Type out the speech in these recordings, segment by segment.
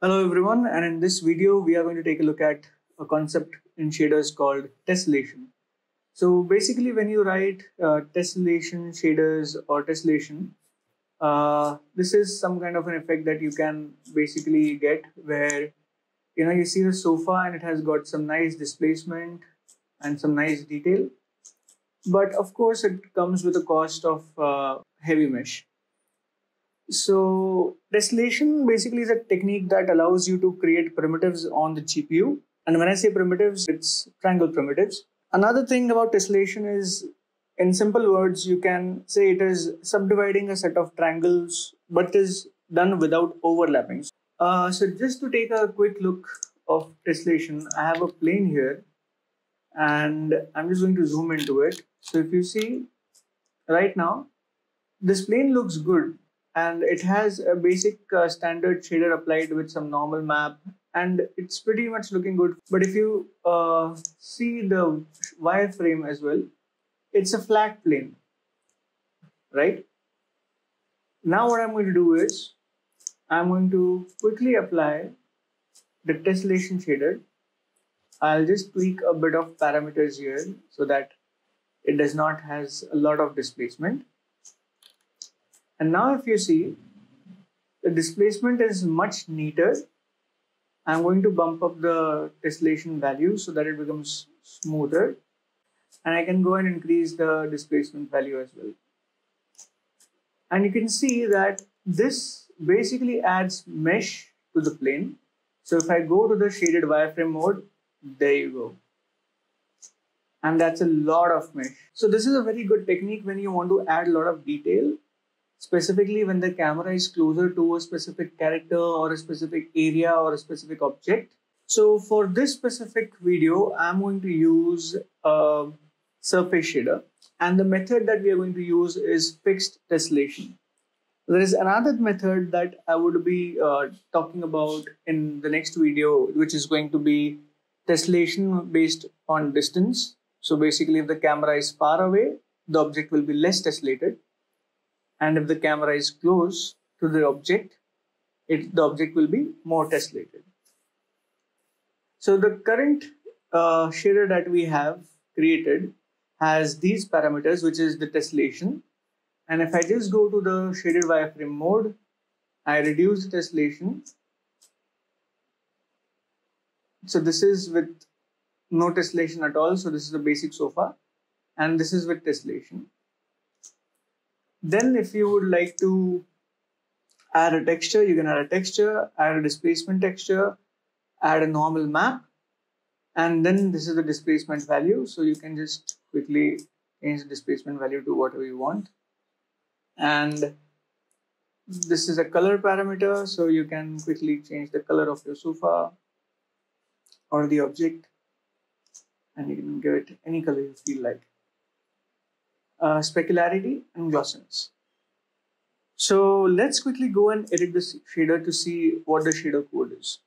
Hello everyone, and in this video we are going to take a look at a concept in shaders called tessellation. So basically when you write tessellation shaders or tessellation, this is some kind of an effect that you can basically get where you see the sofa and it has got some nice displacement and some nice detail, but of course it comes with a cost of heavy mesh. So tessellation basically is a technique that allows you to create primitives on the GPU. And when I say primitives, it's triangle primitives. Another thing about tessellation is, in simple words, you can say it is subdividing a set of triangles, but is done without overlapping. So just to take a quick look of tessellation, I have a plane here and I'm just going to zoom into it. So if you see right now, this plane looks good. And it has a basic standard shader applied with some normal map, and it's pretty much looking good. But if you see the wireframe as well, it's a flat plane, right? Now what I'm going to do is, I'm going to quickly apply the tessellation shader. I'll just tweak a bit of parameters here so that it does not have a lot of displacement. And now if you see, the displacement is much neater. I'm going to bump up the tessellation value so that it becomes smoother. And I can go and increase the displacement value as well. And you can see that this basically adds mesh to the plane. So if I go to the shaded wireframe mode, there you go. And that's a lot of mesh. So this is a very good technique when you want to add a lot of detail. Specifically when the camera is closer to a specific character or a specific area or a specific object. So for this specific video, I'm going to use a surface shader, and the method that we are going to use is fixed tessellation. There is another method that I would be talking about in the next video, which is going to be tessellation based on distance. So basically if the camera is far away, the object will be less tessellated. And if the camera is close to the object, the object will be more tessellated. So the current shader that we have created has these parameters, which is the tessellation. And if I just go to the shaded wireframe mode, I reduce the tessellation. So this is with no tessellation at all. So this is the basic sofa, and this is with tessellation. Then if you would like to add a texture, you can add a texture, add a displacement texture, add a normal map, and then this is the displacement value. So you can just quickly change the displacement value to whatever you want. And this is a color parameter, so you can quickly change the color of your sofa or the object, and you can give it any color you feel like. Specularity and glossiness. So let's quickly go and edit this shader to see what the shader code is.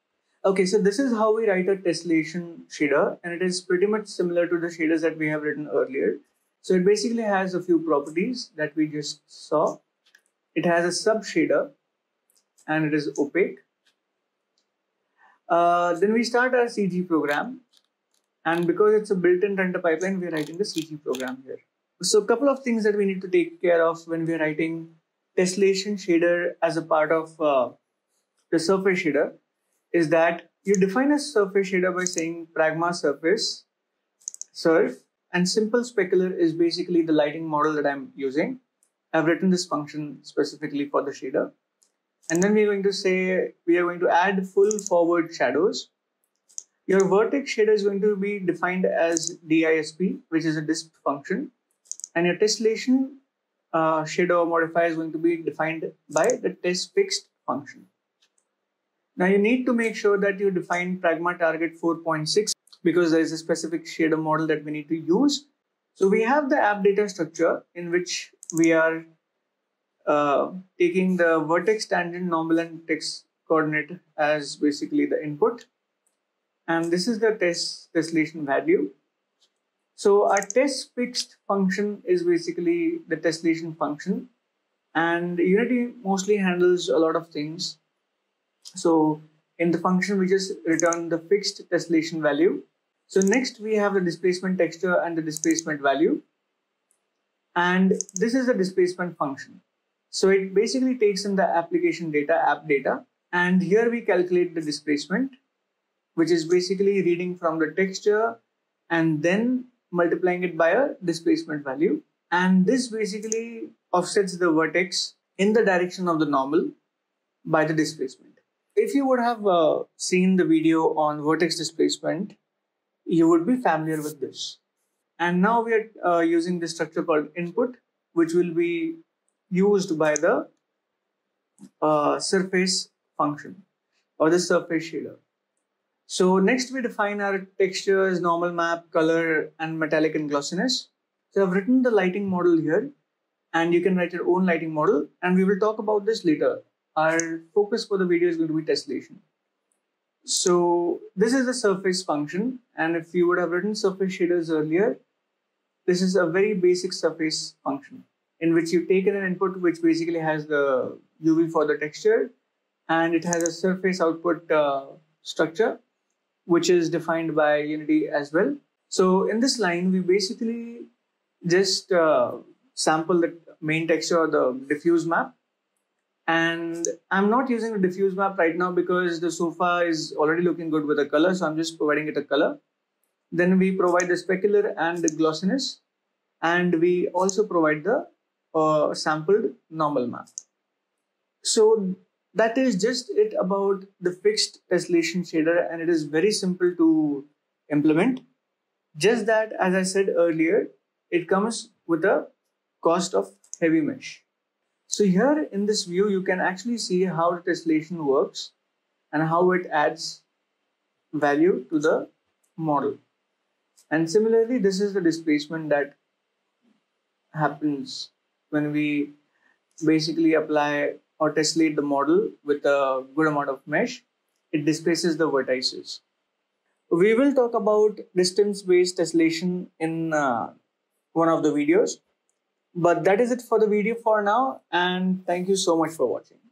Okay, so this is how we write a tessellation shader, and it is pretty much similar to the shaders that we have written earlier. So it basically has a few properties that we just saw. It has a sub shader and it is opaque. Then we start our CG program, and because it's a built-in render pipeline, we are writing the CG program here. So a couple of things that we need to take care of when we're writing tessellation shader as a part of the surface shader is that you define a surface shader by saying pragma surface, surf, and simple specular is basically the lighting model that I'm using. I've written this function specifically for the shader. And then we're going to say, we are going to add full forward shadows. Your vertex shader is going to be defined as DISP, which is a DISP function. And your tessellation shader modifier is going to be defined by the tess fixed function. Now you need to make sure that you define pragma target 4.6, because there is a specific shader model that we need to use. So we have the app data structure in which we are taking the vertex, tangent, normal, and text coordinate as basically the input. And this is the tessellation value. So our tess fixed function is basically the tessellation function, and Unity mostly handles a lot of things. So In the function, we just return the fixed tessellation value. So next we have the displacement texture and the displacement value. And this is the displacement function. So it basically takes in the application data, app data, and here we calculate the displacement, which is basically reading from the texture and then multiplying it by a displacement value. And this basically offsets the vertex in the direction of the normal by the displacement. If you would have seen the video on vertex displacement, you would be familiar with this. And now we are using this structure called input, which will be used by the surface function or the surface shader. So next we define our textures, normal map, color, and metallic and glossiness. So I've written the lighting model here, and you can write your own lighting model, and we will talk about this later. Our focus for the video is going to be tessellation. So this is the surface function, and if you would have written surface shaders earlier, this is a very basic surface function in which you take in an input which basically has the UV for the texture, and it has a surface output structure which is defined by Unity as well. So in this line, we basically just sample the main texture or the diffuse map. And I'm not using the diffuse map right now because the sofa is already looking good with a color, so I'm just providing it a color. Then we provide the specular and the glossiness, and we also provide the sampled normal map. So that is just it about the fixed tessellation shader, and it is very simple to implement. Just that, as I said earlier, it comes with a cost of heavy mesh. So here in this view, you can actually see how the tessellation works and how it adds value to the model. And similarly, this is the displacement that happens when we basically apply or tessellate the model with a good amount of mesh. It displaces the vertices. We will talk about distance-based tessellation in one of the videos. But that is it for the video for now, and thank you so much for watching.